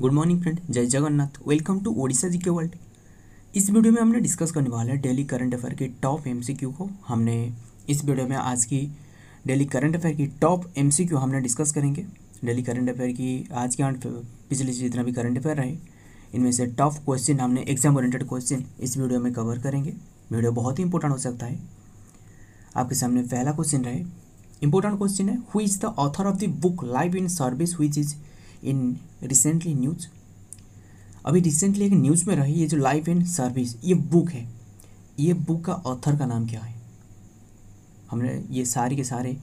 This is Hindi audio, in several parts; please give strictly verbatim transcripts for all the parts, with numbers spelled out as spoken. गुड मॉर्निंग फ्रेंड, जय Jagannath. Welcome to Odisha GK world. इस वीडियो में हमने डिस्कस करने वाला है डेली करंट अफेयर के टॉप एमसीक्यू को। हमने इस वीडियो में आज की डेली करंट अफेयर की टॉप एमसीक्यू हमने डिस्कस करेंगे। डेली करंट अफेयर की आज के आठ पिछले जितना भी करंट अफेयर रहे इनमें से टॉप क्वेश्चन हमने एग्जाम ओरिएंटेड क्वेश्चन इस वीडियो में कवर करेंगे। वीडियो बहुत ही इंपॉर्टेंट हो सकता है। आपके सामने पहला क्वेश्चन रहे, इंपॉर्टेंट क्वेश्चन है, who is the author of the book life in service who is in recently news. अभी रिसेंटली एक न्यूज़ में रही ये जो लाइफ एंड सर्विस ये बुक है, ये बुक का ऑथर का नाम क्या है, हमने ये सारे के सारे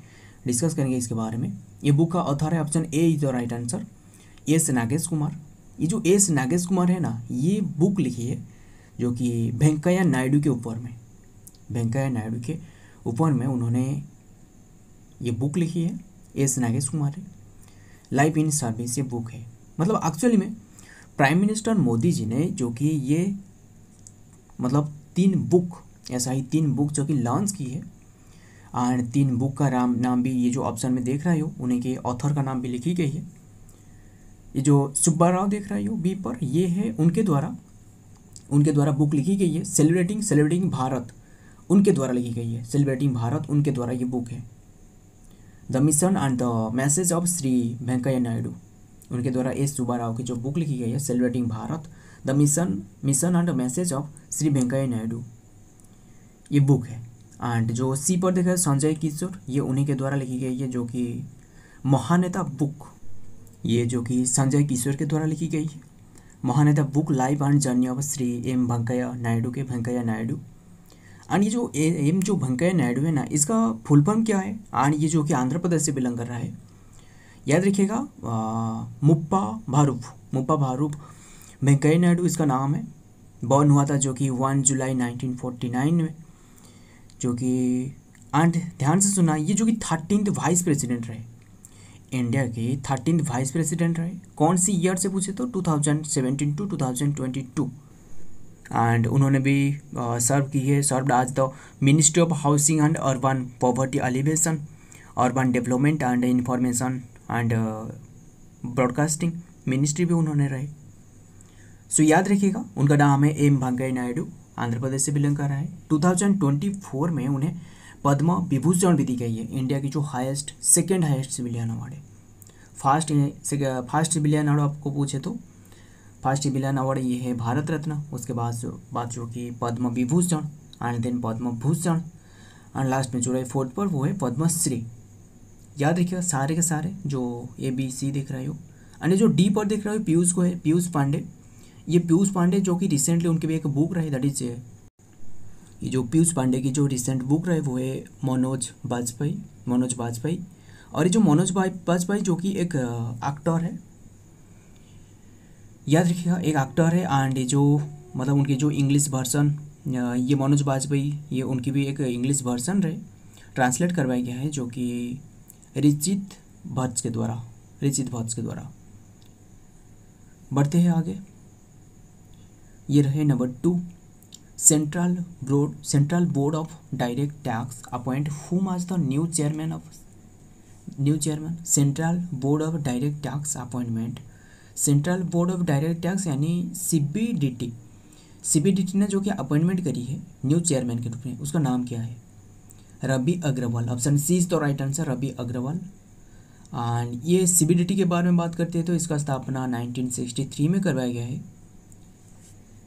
डिस्कस करेंगे इसके बारे में। ये बुक का ऑथर है, option A is the right answer, S Nagesh Kumar. ये जो एस नागेश कुमार है ना, ये बुक लिखी है जो कि वेंकैया नायडू के ऊपर में, वेंकैया नायडू के ऊपर में उन्होंने ये बुक लिखी है। एस नागेश कुमार है, लाइफ इन सर्विस ये बुक है। मतलब एक्चुअली में प्राइम मिनिस्टर मोदी जी ने जो कि ये मतलब तीन बुक, ऐसा ही तीन बुक जो कि लॉन्च की है, और तीन बुक का राम नाम भी ये जो ऑप्शन में देख रहे हो उन्हीं के ऑथर का नाम भी लिखी गई है। ये जो सुब्बा राव देख रहे हो बी पर, ये है उनके द्वारा, उनके द्वारा बुक लिखी गई है। सेलिब्रेटिंग सेलिब्रेटिंग भारत उनके द्वारा लिखी गई है, सेलिब्रेटिंग भारत उनके द्वारा ये बुक है। The mission and the message of Shri Venkaiah Naidu उनके द्वारा एस सुब्बा राव की जो बुक लिखी गई है, celebrating Bharat the mission mission and message of Shri Venkaiah Naidu ये बुक है। एंड जो सी पर देखा है संजय किशोर, ये उन्हीं के द्वारा लिखी गई है जो कि महानेता बुक, ये जो कि संजय किशोर के द्वारा लिखी गई है। महानेता book life and journey of Shri M Venkaiah Naidu के, वेंकैया नायडू। और ये जो एम जो वेंकैया नायडू है ना, इसका फुल फॉर्म क्या है, और ये जो कि आंध्र प्रदेश से बिलोंग कर रहा है, याद रखिएगा मुप्पा भारूफ, मुप्पा भारूफ वेंकैया नायडू इसका नाम है। बॉर्न हुआ था जो कि one July nineteen forty nine में, जो कि आठ ध्यान से सुना, ये जो कि थर्टीन्थ वाइस प्रेसिडेंट रहे, इंडिया के थर्टीन्थ वाइस प्रेसिडेंट रहे। कौन सी ईयर से पूछे तो two thousand seventeen to two thousand twenty two and उन्होंने भी सर्व की है, serve as the ministry of housing and urban poverty alleviation, urban development and information and broadcasting ministry भी उन्होंने रहे। सो so, याद रखिएगा उनका नाम है एम वेंकैया नायडू, आंध्र प्रदेश से बिलोंग कर रहा है। टू थाउजेंड ट्वेंटी फोर में उन्हें पद्म विभूषण भी दी गई है, इंडिया की जो highest second highest civilian award है। फास्ट फास्ट सिविलियन अवार्ड आपको पूछे तो फर्स्ट सिविलियन अवार्ड ये है भारत रत्न, उसके बाद जो बाद जो कि Padma Vibhushan and then Padma Bhushan and last में जो रहे फोर्थ पर वो है पद्मश्री। याद रखिएगा सारे के सारे जो ए बी सी देख रहे हो। एंड जो डी पर देख रहे हो पीयूष को है, पीयूष पांडे, ये पीयूष पांडे जो कि रिसेंटली उनकी भी एक बुक रही, दैट इज ये जो पीयूष पांडे की जो रिसेंट बुक रही वो है मनोज वाजपेयी, मनोज वाजपेयी। और ये जो मनोज वाजपेयी जो कि एक एक्टर है, याद रखिएगा एक एक्टर है। एंड जो मतलब उनकी जो इंग्लिश वर्सन, ये मनोज वाजपेयी ये उनकी भी एक इंग्लिश वर्सन रहे, ट्रांसलेट करवाया गया है जो कि रिचित भट्ट के द्वारा, रिचित भट्ट के द्वारा। बढ़ते हैं आगे, ये रहे number two, central board central board of direct tax appoint whom as the new chairman of new chairman central board of direct tax appointment. Central board of direct tax यानी सीबीडीटी, सीबीडीटी ने जो कि अपॉइंटमेंट करी है न्यू चेयरमैन के रूप में, उसका नाम क्या है, Ravi Agarwal. Option C is the right answer, Ravi Agarwal. And ये सीबीडीटी के बारे में बात करते हैं तो इसका स्थापना नाइनटीन सिक्सटी थ्री में करवाया गया है।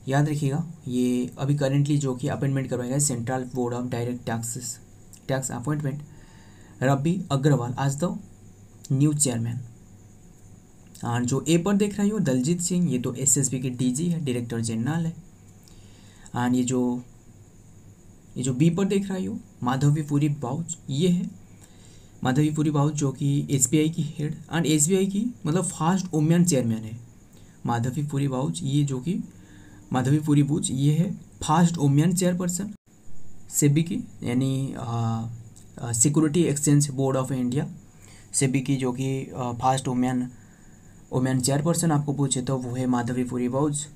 याद रखिएगा ये अभी करेंटली जो कि अपॉइंटमेंट करवाया गया है central board of direct taxes tax appointment, Ravi Agarwal as the new chairman. और जो ए पर देख रहे हो दलजीत सिंह, ये तो एसएसबी के डीजी है, डायरेक्टर जनरल है। और ये जो ये जो बी पर देख रहे हो माधवी पुरी बाउच, ये है माधवी पुरी बाउच जो कि एसबीआई की हेड एंड एसबीआई की मतलब फर्स्ट वुमेन चेयरमैन है। माधवी पुरी बाउच ये जो कि माधवी पुरी बुच ये है फर्स्ट वुमेन चेयरपर्सन सेबी की, यानी security exchange board of India, SEBI की जो कि फर्स्ट वुमेन वुमेन चेयरपर्सन आपको पूछे तो वो है माधवी पुरी बुच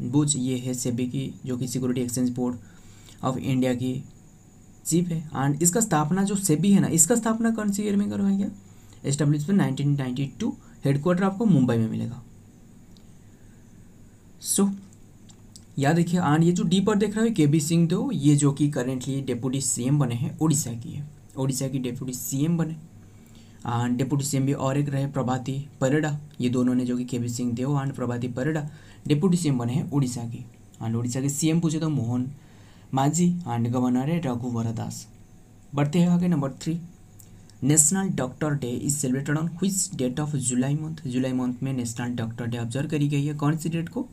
बुच ये है सेबी की जो कि security exchange board of India की चीफ है। एंड इसका स्थापना जो सेबी है ना, इसका स्थापना कौन सी ईयर में करवाया गया, establishment nineteen ninety two, headquarter आपको मुंबई में मिलेगा। सो so, या देखिए आंड ये जो डी पर देख रहे हो के वी सिंह देव, ये जो कि करेंटली डेप्यूटी सीएम बने हैं उड़ीसा की है, उड़ीसा की डेप्यूटी सीएम बने। एंड डेप्यूटी सीएम भी और एक रहे प्रभाती परिडा, ये दोनों ने जो कि K V Singh Deo and Prabhati Parida deputy CM बने हैं उड़ीसा की। एंड उड़ीसा के सीएम पूछे तो मोहन मांझी एंड गवर्नर है रघुवर दास। बढ़ते हैं आगे number three, national doctor day is celebrated on which date of July month. July month में नेशनल डॉक्टर डे ऑब्जर्व करी गई है। कौन सी डेट को?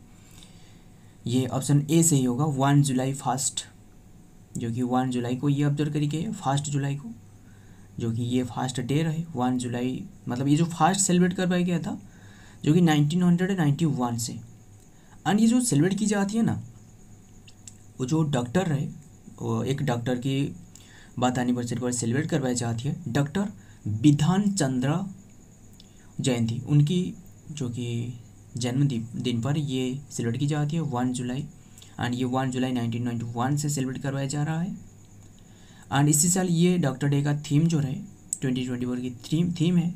ये ऑप्शन ए सही होगा, वन जुलाई फर्स्ट, जो कि वन जुलाई को ये ऑब्जर्व करी गई है, फर्स्ट जुलाई को, जो कि ये फर्स्ट डे रहे वन जुलाई, मतलब ये जो फर्स्ट सेलिब्रेट करवाया गया था जो कि नाइनटीन हंड्रेड नाइन्टी वन से। एंड ये जो सेलिब्रेट की जाती है ना, वो जो डॉक्टर रहे, वो एक डॉक्टर की बात एनिवर्सरी पर सेलिब्रेट करवाई जाती है, डॉक्टर विधान चंद्रा जयंती, उनकी जो कि जन्मदिन पर ये सेलिब्रेट की जाती है वन जुलाई। एंड ये one July nineteen ninety one से सेलिब्रेट करवाया जा रहा है। एंड इसी साल ये डॉक्टर डे का थीम जो रहे ट्वेंटी ट्वेंटी फोर की थीम थीम है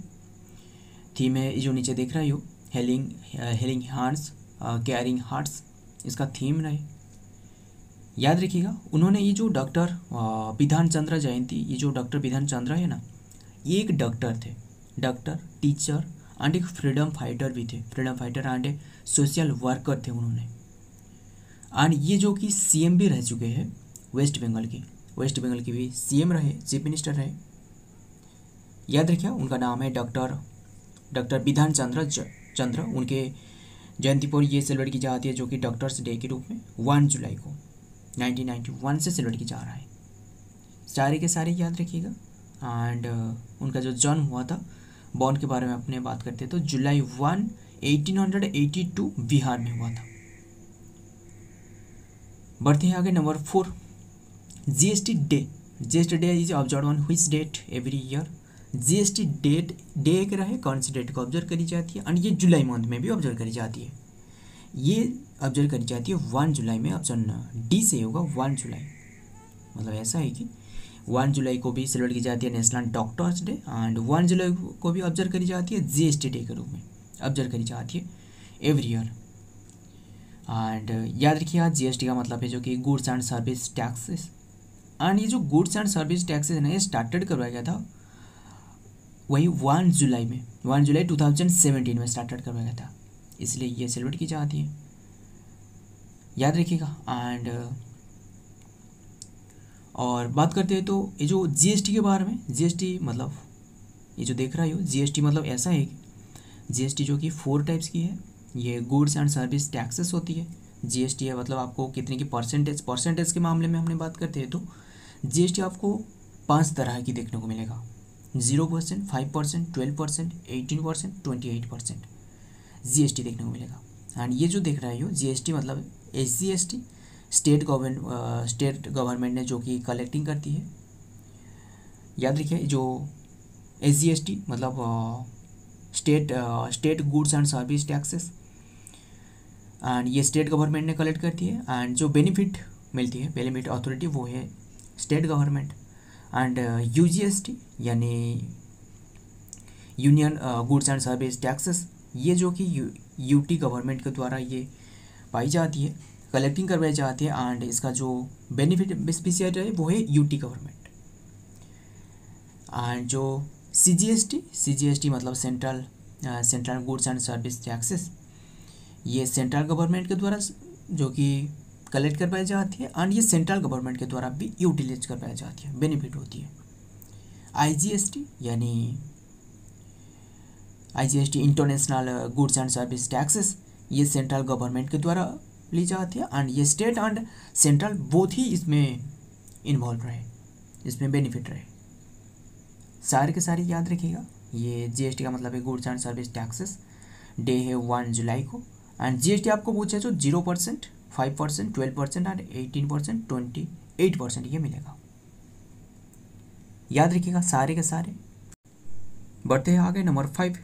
थीम है जो नीचे देख रहे हो, healing healing hearts caring hearts, इसका थीम रहे। याद रखिएगा उन्होंने ये जो डॉक्टर विधान चंद्र जयंती, ये जो डॉक्टर विधान चंद्र है ना, ये एक डॉक्टर थे, डॉक्टर, टीचर एंड एक फ्रीडम फाइटर भी थे, फ्रीडम फाइटर एंड एक सोशल वर्कर थे उन्होंने। एंड ये जो कि सीएम भी रह चुके हैं वेस्ट बंगाल के, वेस्ट बंगाल के भी सीएम रहे, चीफ मिनिस्टर रहे। याद रखिए उनका नाम है डॉक्टर डॉक्टर विधान चंद्र चंद्र उनके जयंती पर ये सेलिब्रेट की जाती है जो कि डॉक्टर्स डे के रूप में वन जुलाई को नाइनटीन नाइन्टी वन से सेलिब्रेट की जा रहा है। सारे के सारे याद रखिएगा। एंड उनका जो जन्म हुआ था, बॉर्न के बारे में अपने बात करते हैं तो जुलाई one eighteen hundred eighty two Bihar में हुआ था। बढ़ते हैं आगे number four, GST day. GST day is observe on which date every year. GST date day एक रहे, कौन सी डेट को ऑब्जर्व करी जाती है, एंड ये जुलाई मंथ में भी ऑब्जर्व करी जाती है। ये ऑब्जर्व करी जाती है वन जुलाई में, ऑप्शन डी से होगा वन जुलाई, मतलब ऐसा है कि वन जुलाई को भी सेलिब्रेट की जाती है national doctors day and one जुलाई को भी ऑब्जर्व करी जाती है जीएसटी डे के रूप में ऑब्जर्व करी जाती है एवरी ईयर। एंड याद रखिए जीएसटी का मतलब है जो कि goods and service taxes. And ये जो गुड्स एंड सर्विस टैक्सेस है ना, ये स्टार्टेड करवाया गया था वही वन जुलाई में, वन जुलाई टू थाउजेंड सेवेंटीन में स्टार्टेड करवाया गया था, इसलिए ये सेलिब्रेट की जाती है, याद रखिएगा। एंड और बात करते हैं तो ये जो जीएसटी के बारे में, जीएसटी मतलब ये जो देख रहे हो, जीएसटी मतलब ऐसा है कि जीएसटी जो कि फोर टाइप्स की है, ये गुड्स एंड सर्विस टैक्सेस होती है जीएसटी है, मतलब आपको कितने की परसेंटेज, परसेंटेज के मामले में हमने बात करते हैं तो जीएसटी आपको पांच तरह की देखने को मिलेगा, zero percent, five percent, twelve percent, eighteen percent, twenty eight percent GST देखने को मिलेगा। एंड ये जो देख रहे हो जीएसटी मतलब S C S T state government state government ने जो कि कलेक्टिंग करती है। याद रखिए जो एस जी एस टी मतलब state state goods and service taxes, and ये स्टेट गवर्नमेंट ने कलेक्ट करती है। एंड जो बेनिफिट मिलती है, बेनिफिट अथॉरिटी वो है state government. And U G S T यानी union goods and service taxes, ये जो कि यू टी गवर्नमेंट के द्वारा ये पाई जाती है, कलेक्टिंग करवाई जाती है। एंड इसका जो बेनिफिट बेनिफिशियरी है वो है यूटी गवर्नमेंट। एंड जो सीजीएसटी, सीजीएसटी मतलब central central goods and service taxes, ये सेंट्रल गवर्नमेंट के द्वारा जो कि कलेक्ट करवाई जाती है। एंड ये सेंट्रल गवर्नमेंट के द्वारा भी यूटिलाइज करवाई जाती है, बेनिफिट होती है। आईजीएसटी यानी IGST international goods and service taxes, ये सेंट्रल गवर्नमेंट के द्वारा ली जाती है। एंड ये स्टेट एंड सेंट्रल बोथ ही इसमें इन्वॉल्व रहे, इसमें बेनिफिट रहे। सारे के सारे याद रखिएगा। ये जीएसटी का मतलब है goods and service taxes, day है वन जुलाई को। एंड जीएसटी आपको पूछे तो zero percent, five percent, twelve percent and eighteen percent, twenty eight percent ये मिलेगा, याद रखिएगा सारे के सारे। बढ़ते हैं आगे number five,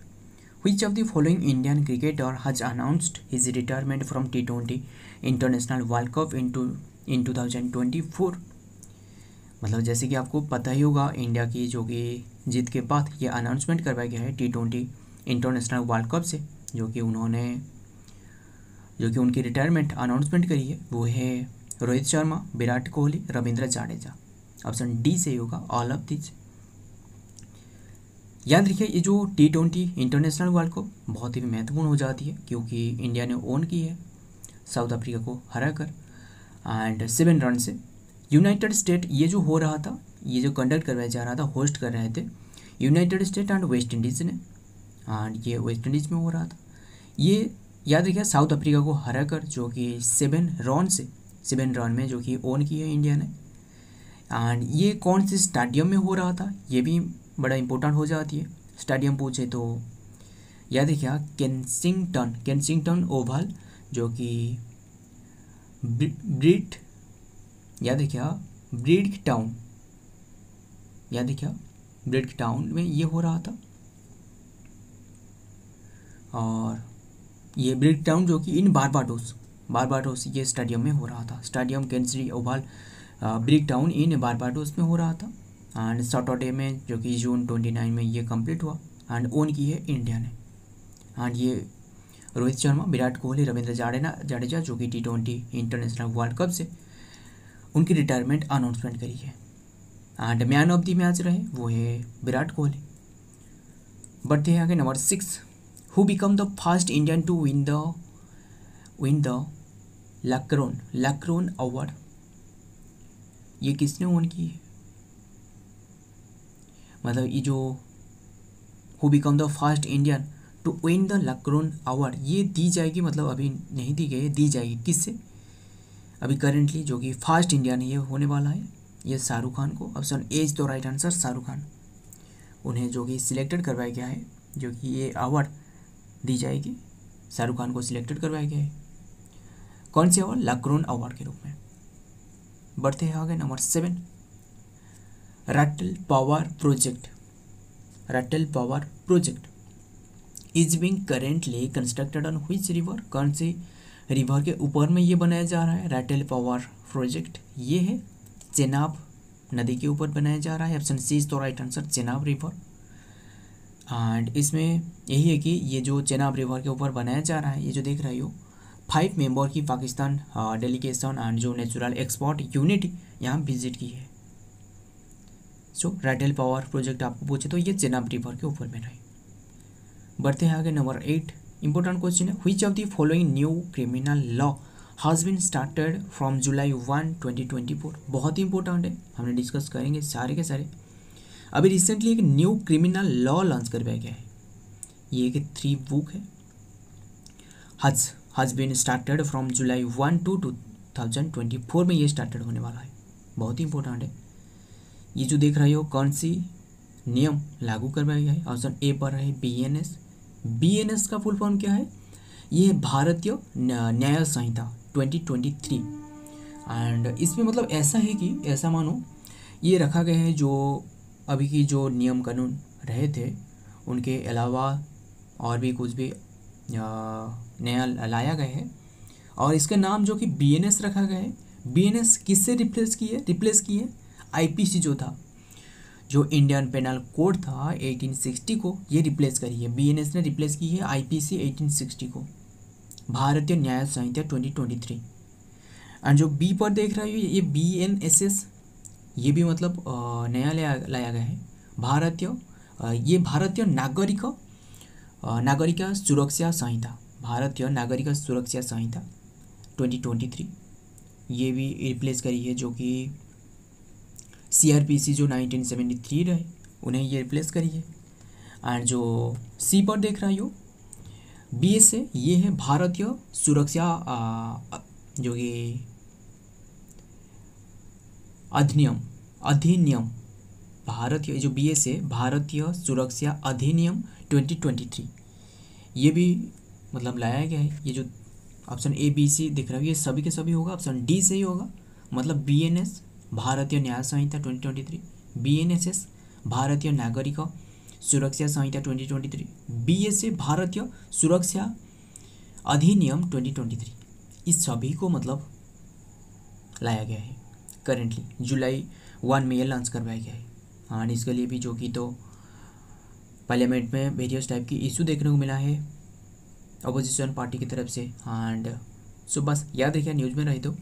Which of the following Indian cricketer has announced his retirement from T twenty International World Cup into in two thousand twenty four? मतलब जैसे कि आपको पता ही होगा, इंडिया की जो कि जीत के बाद ये अनाउंसमेंट करवाया गया है T twenty international world cup से, जो कि उन्होंने जो कि उनकी रिटायरमेंट अनाउंसमेंट करी है वो है रोहित शर्मा, विराट कोहली, रविंद्र जाडेजा। ऑप्शन डी सही होगा, ऑल ऑफ दिस। याद रखिए ये जो टी ट्वेंटी इंटरनेशनल वर्ल्ड को बहुत ही महत्वपूर्ण हो जाती है क्योंकि इंडिया ने ओन की है साउथ अफ्रीका को हरा कर एंड सेवन रन से। यूनाइटेड स्टेट ये जो हो रहा था, ये जो कंडक्ट करवाया जा रहा था, होस्ट कर रहे थे United State and West Indies ने, एंड ये वेस्ट इंडीज़ में हो रहा था। ये याद रखिए साउथ अफ्रीका को हरा कर जो कि सेवन रन से सेवन रन में जो कि ओन की है इंडिया ने। एंड ये कौन से स्टेडियम में हो रहा था, ये भी बड़ा इंपॉर्टेंट हो जाती है। स्टेडियम पूछे तो याद रखिए केंसिंगटन केंसिंगटन ओवल जो कि ब्रिट याद रखिए ब्रिड टाउन याद रखिए ब्रिड टाउन में ये हो रहा था। और ये ब्रिड टाउन जो कि इन बारबाडोस बारबाडोस ये स्टेडियम में हो रहा था। स्टेडियम कैंसरी Oval Bridgetown in Barbados में हो रहा था। एंड सैटरडे में जो कि जून ट्वेंटी नाइन में ये कंप्लीट हुआ एंड ओन की है इंडिया ने। एंड ये रोहित शर्मा, विराट कोहली, रविंद्र जाडेजा जाडेजा जो कि T twenty international world cup से उनकी रिटायरमेंट अनाउंसमेंट करी है। And man of the match रहे वो है विराट कोहली। बढ़ते हैं आगे number six, who become the first Indian to win the win the Lacroix Lacroix award. ये किसने ओन की है, मतलब ये जो who become the first Indian to win the Lacroix award ये दी जाएगी, मतलब अभी नहीं दी गई, दी जाएगी किससे, अभी करेंटली जो कि फर्स्ट इंडियन ये होने वाला है ये शाहरुख खान को। Option A is the right answer, Shahrukh Khan, उन्हें जो कि सिलेक्टेड करवाया गया है, जो कि ये अवार्ड दी जाएगी शाहरुख खान को सिलेक्टेड करवाया गया है। कौन से अवार्ड, लैक्रोइ अवार्ड के रूप में। बढ़ते हैं आगे number seven, Ratle power project rattle power project is being currently constructed on which river. कौन से रिवर के ऊपर में ये बनाया जा रहा है रैटल पावर प्रोजेक्ट, ये है चेनाब नदी के ऊपर बनाया जा रहा है। Option C is the right answer, Chenab river. And इसमें यही है कि ये जो चेनाब रिवर के ऊपर बनाया जा रहा है, ये जो देख रहे हो फाइव मेंबर की पाकिस्तान डेलीगेशन एंड जो नेचुरल एक्सपर्ट यूनिट यहाँ विजिट की है। सो रैटल पावर प्रोजेक्ट आपको पूछे तो ये चेनाब रिवर के ऊपर में रहे। बढ़ते हैं आगे नंबर एट, इंपॉर्टेंट क्वेश्चन है, which of the following new criminal law has been started from July one twenty twenty four बहुत ही इंपॉर्टेंट है, हमने डिस्कस करेंगे सारे के सारे। अभी रिसेंटली एक न्यू क्रिमिनल लॉ लॉन्च करवाया गया है, ये एक थ्री बुक है, has has been started from July one two two thousand twenty four में ये स्टार्टेड होने वाला है, बहुत ही इंपॉर्टेंट है। ये जो देख रहे हो कौन सी नियम लागू करवाया गया है, ऑप्शन ए पर है B N S. B N S का फुल फॉर्म क्या है, ये है Bharatiya Nyaya Sanhita twenty twenty three. And इसमें मतलब ऐसा है कि ऐसा मानो ये रखा गया है जो अभी की जो नियम कानून रहे थे उनके अलावा और भी कुछ भी नया लाया गया है, और इसका नाम जो कि बी एन एस रखा गया है। बी एन एस किससे रिप्लेस की है, रिप्लेस की है आई पी सी जो था, जो इंडियन पेनल कोड था एटीन सिक्सटी को, ये रिप्लेस करी है। बी एन एस ने रिप्लेस की है I P C eighteen sixty को, Bharatiya Nyaya Sanhita twenty twenty three. And जो बी पर देख रहे हो ये बी एन एस एस, ये भी मतलब नया लाया लाया गया है, भारतीय ये भारतीय नागरिक नागरिक सुरक्षा संहिता, भारतीय Nagarik Suraksha Sanhita twenty twenty three, ये भी रिप्लेस करी है जो कि सी आर पी सी जो नाइनटीन सेवेंटी थ्री रहे उन्हें ये रिप्लेस करी है। एंड जो सी पर देख रहे हो बी एस ए, ये है भारतीय सुरक्षा जो कि अधिनियम अधिनियम भारतीय जो B S A Bharatiya Suraksha अधिनियम ट्वेंटी ट्वेंटी थ्री, ये भी मतलब लाया गया है। ये जो ऑप्शन ए बी सी दिख रहा है ये सभी के सभी होगा, ऑप्शन डी सही होगा, मतलब B N S Bharatiya Nyaya Sanhita twenty twenty three, B N S S Bharatiya Nagarik Suraksha Sanhita twenty twenty three, B S A Bharatiya Suraksha अधिनियम ट्वेंटी ट्वेंटी थ्री, इस सभी को मतलब लाया गया है करेंटली जुलाई वन में ये लॉन्च करवाया गया है। एंड इसके लिए भी जो कि तो पार्लियामेंट में वेरियस टाइप की इशू देखने को मिला है, अपोजिशन पार्टी की तरफ से। एंड सो बस याद रखिए, न्यूज़ में रही तो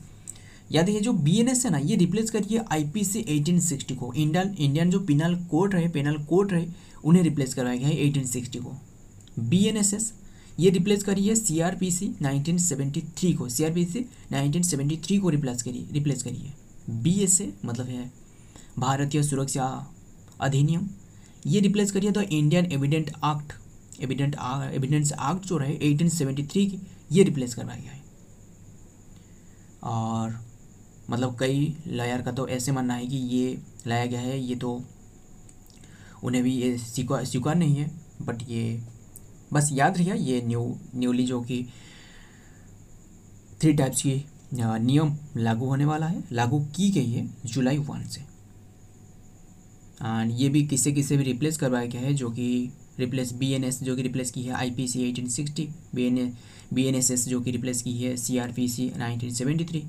याद रखिए जो बी एन एस है ना, ये रिप्लेस करिए आईपीसी अठारह सौ साठ को। इंडियन इंडियन जो पिनल कोड रहे पेनल कोड रहे उन्हें रिप्लेस करवाया गया है अठारह सौ साठ को। बी एन एस एस ये रिप्लेस करिए C R P C nineteen seventy three को। C R P C nineteen seventy three को रिप्लेस करिए रिप्लेस करिए बी एस ए मतलब है भारतीय सुरक्षा अधिनियम, ये रिप्लेस करिए the Indian evident act evident evidence act जो रहे अठारह सौ तिहत्तर की, ये रिप्लेस करवाया गया है। और मतलब कई लॉयर का तो ऐसे मानना है कि ये लाया गया है, ये तो उन्हें भी ये स्वीकार स्वीकार नहीं है, बट ये बस याद रखिए ये न्यू न्यूली जो कि थ्री टाइप्स की नियम लागू होने वाला है, लागू की गई है जुलाई वन से। एंड ये भी किसे किसे भी रिप्लेस करवाया गया है, जो कि रिप्लेस बी एन एस जो कि रिप्लेस की है आईपीसी अठारह सौ साठ, बी एन एस एस जो कि रिप्लेस की है C R P C nineteen seventy three,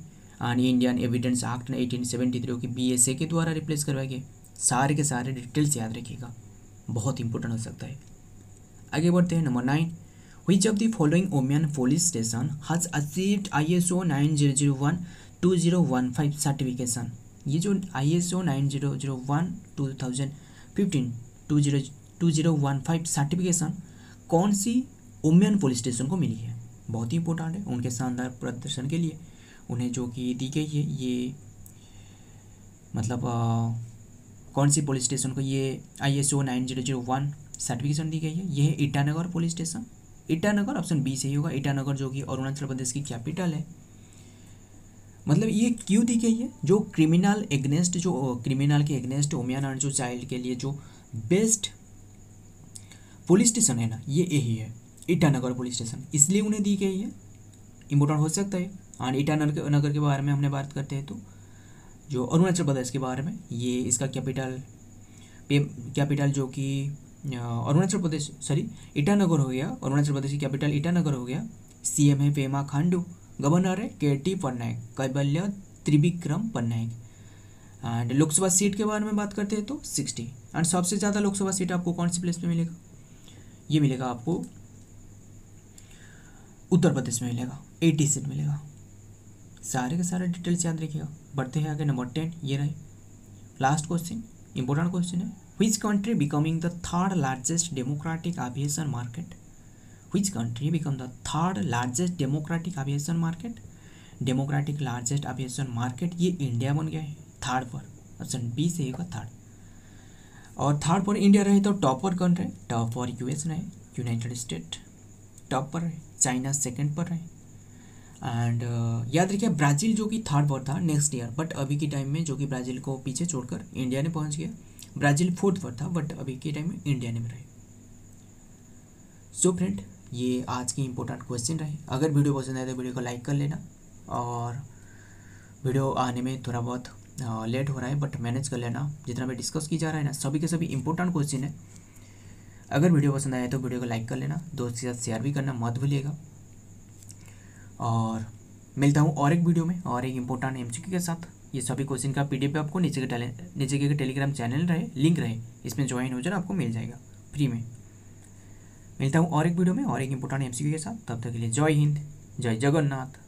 and Indian evidence act अठारह सौ तिहत्तर जो कि बी एस ए के द्वारा रिप्लेस करवाए गए। सारे के सारे डिटेल्स याद रखिएगा, बहुत इंपॉर्टेंट हो सकता है। आगे बढ़ते हैं number nine. Which of the following ओमियन police station has achieved I S O nine zero zero one two zero one five certification. ये जो I S O nine zero zero one two thousand fifteen two zero two zero one five certification कौन सी ओमियन पुलिस स्टेशन को मिली है, बहुत ही इंपॉर्टेंट है उनके शानदार प्रदर्शन के लिए। उन्हें जो कि दी गई है ये मतलब आ, कौन सी पुलिस स्टेशन को ये I S O nine zero zero one certification दी गई है, यह है Itanagar police station. Itanagar option B सही होगा। ईटानगर जो कि अरुणाचल प्रदेश की कैपिटल है। मतलब ये क्यों दी गई है, जो क्रिमिनल एग्नेस्ट जो क्रिमिनल के एग्नेस्ट ओमियन और जो चाइल्ड के लिए जो बेस्ट पुलिस स्टेशन है ना, ये यही है ईटानगर पुलिस स्टेशन, इसलिए उन्हें दी गई है, इम्पोर्टेंट हो सकता है। और ईटानगर नगर के बारे में हमने बात करते हैं तो जो अरुणाचल प्रदेश के बारे में, ये इसका कैपिटल पे कैपिटल जो कि अरुणाचल प्रदेश सॉरी ईटानगर हो गया, अरुणाचल प्रदेश की कैपिटल ईटानगर हो गया। सीएम है पेमा खांडू, गवर्नर है के T Patnaik Kaivalya Trivikram Patnaik. And Lok Sabha seat के बारे में बात करते हैं तो साठ। एंड सबसे ज़्यादा लोकसभा सीट आपको कौन सी प्लेस पे मिलेगा, ये मिलेगा आपको उत्तर प्रदेश में मिलेगा, अस्सी सीट मिलेगा। सारे के सारे डिटेल्स याद रखिएगा। बढ़ते हैं आगे नंबर टेन, ये रहे लास्ट क्वेश्चन, इंपॉर्टेंट क्वेश्चन है। Which country becoming the third largest democratic aviation market? Which country become the third largest democratic aviation market? Democratic largest aviation market ये इंडिया बन गया है थर्ड पर, ऑप्शन बी से होगा थर्ड। और थर्ड पर इंडिया रहे तो टॉप पर कौन रहे, टॉप पर यूएस रहे, यूनाइटेड स्टेट टॉप पर रहे, चाइना सेकंड पर रहे। एंड uh, याद रखिए ब्राज़ील जो कि थर्ड पर था नेक्स्ट ईयर, बट अभी के टाइम में जो कि ब्राज़ील को पीछे छोड़कर इंडिया ने पहुंच गया। ब्राज़ील फोर्थ पर था बट अभी के टाइम में इंडिया ने में रहे। सो so फ्रेंड, ये आज के इंपॉर्टेंट क्वेश्चन रहे। अगर वीडियो पसंद आए तो वीडियो को लाइक कर लेना, और वीडियो आने में थोड़ा बहुत लेट हो रहा है बट मैनेज कर लेना, जितना भी डिस्कस किया जा रहा है ना सभी के सभी इंपॉर्टेंट क्वेश्चन है। अगर वीडियो पसंद आए तो वीडियो को लाइक कर लेना, दोस्त के साथ शेयर भी करना मत भूलिएगा, और मिलता हूँ और एक वीडियो में और एक इंपॉर्टेंट एमसीक्यू के साथ। ये सभी क्वेश्चन का पीडीएफ आपको नीचे के नीचे के टेलीग्राम चैनल रहे लिंक रहे, इसमें ज्वाइन हो जाना, आपको मिल जाएगा फ्री में। मिलता हूँ और एक वीडियो में और एक इंपॉर्टेंट एमसीक्यू के साथ, तब तक के लिए जय हिंद, जय जगन्नाथ।